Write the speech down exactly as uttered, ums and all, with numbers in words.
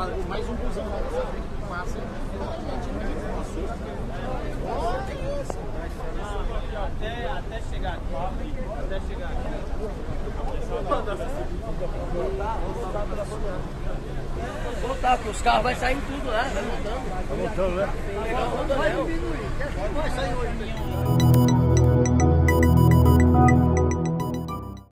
parou mais um busão lá nessa frente que passa. Olha isso! Até, até chegar aqui. Até chegar aqui. Voltar, porque os carros vão saindo tudo, né? Vai montando. Vai montando, né? Vai diminuir. Vai sair hoje.